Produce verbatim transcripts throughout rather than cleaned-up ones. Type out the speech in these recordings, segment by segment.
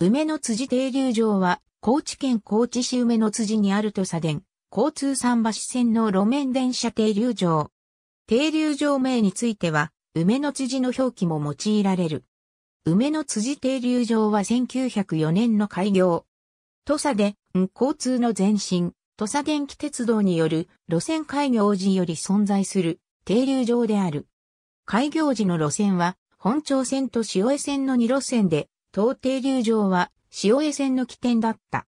梅の辻停留場は、高知県高知市梅の辻にある土佐電、交通桟橋線の路面電車停留場。停留場名については、梅の辻の表記も用いられる。梅の辻停留場はせんきゅうひゃくよねんの開業。土佐電、交通の前身、土佐電気鉄道による路線開業時より存在する停留場である。開業時の路線は、本町線と潮江線のに路線で、当停留場は潮江線の起点だった。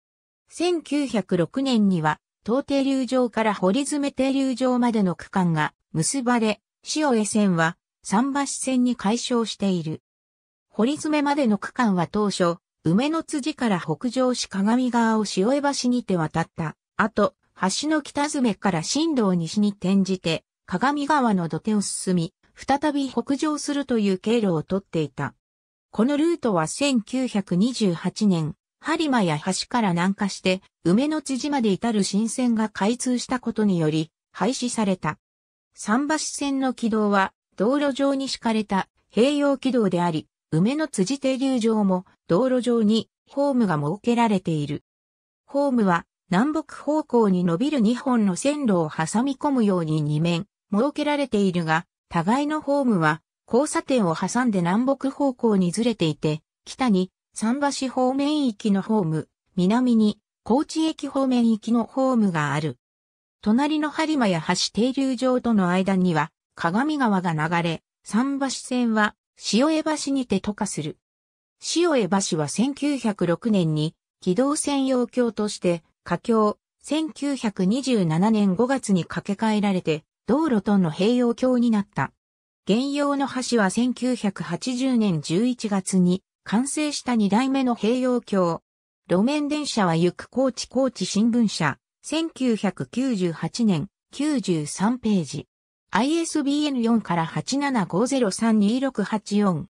せんきゅうひゃくろくねんには、当停留場から堀詰停留場までの区間が結ばれ、潮江線は桟橋線に改称している。堀詰までの区間は当初、梅の辻から北上し鏡川を潮江橋にて渡った。あと、橋の北詰から進路を西に転じて、鏡川の土手を進み、再び北上するという経路をとっていた。このルートはせんきゅうひゃくにじゅうはちねん、播磨や橋から南下して、梅の辻まで至る新線が開通したことにより、廃止された。桟橋線の軌道は、道路上に敷かれた併用軌道であり、梅の辻停留場も道路上にホームが設けられている。ホームは南北方向に伸びるにほんの線路を挟み込むようにに面設けられているが、互いのホームは交差点を挟んで南北方向にずれていて、北に桟橋方面行きのホーム、南に高知駅方面行きのホームがある。隣の播磨や橋停留場との間には鏡川が流れ、桟橋線は潮江橋にて渡過する。潮江橋はせんきゅうひゃくろくねんに機動専用橋として架橋、せんきゅうひゃくにじゅうななねんごがつに架け替えられて道路との併用橋になった。現用の橋はせんきゅうひゃくはちじゅうねんじゅういちがつに完成したにだいめの併用橋。路面電車は行く高知高知新聞社、せんきゅうひゃくきゅうじゅうはちねんきゅうじゅうさんページ。アイエスビーエヌよん から はちななごゼロさんにろくはちよん。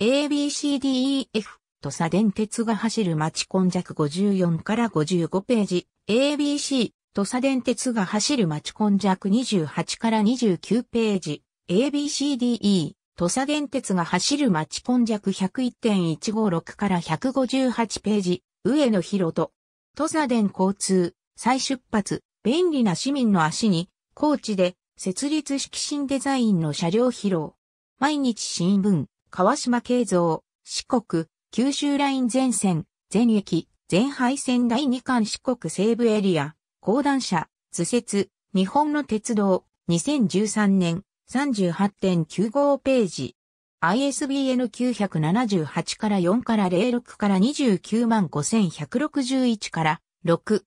エービーシーディーイーエフ 土佐電鉄が走る町今昔ごじゅうよんからごじゅうごページ。エービーシー 土佐電鉄が走る町今昔にじゅうはちからにじゅうきゅうページ。エービーシーディーイー 土佐電鉄が走る町今昔 ひゃくいちてんいちごろく からひゃくごじゅうはちページ。上野博人。土佐電交通再出発。便利な市民の足に高知で設立式新デザインの車両披露。毎日新聞、川島慶三、四国、九州ライン全線、全駅、全廃線だいに巻四国西部エリア、講談社、図説、日本の鉄道、にせんじゅうさんねん、さんじゅうはちてんきゅうご ページ。アイエスビーエヌ きゅうひゃくななじゅうはちからよんからゼロろくからにじゅうきゅうまんごせんひゃくろくじゅういちからろく。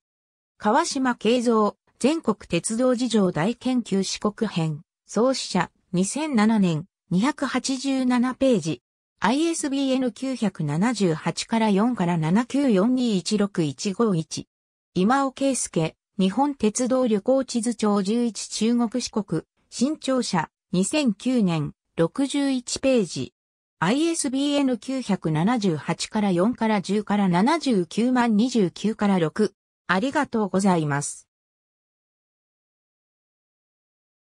川島慶三。全国鉄道事情大研究四国編、創始者、にせんななねん、にひゃくはちじゅうななページ。アイエスビーエヌ きゅうひゃくななじゅうはちからよんからななきゅうよんにいちろくいちごいち。今尾圭介、日本鉄道旅行地図帳じゅういち中国四国、新潮社、にせんきゅうねん、ろくじゅういちページ。アイエスビーエヌ きゅうひゃくななじゅうはちからよんからじゅうからななじゅうきゅうまんにじゅうきゅうからろく。ありがとうございます。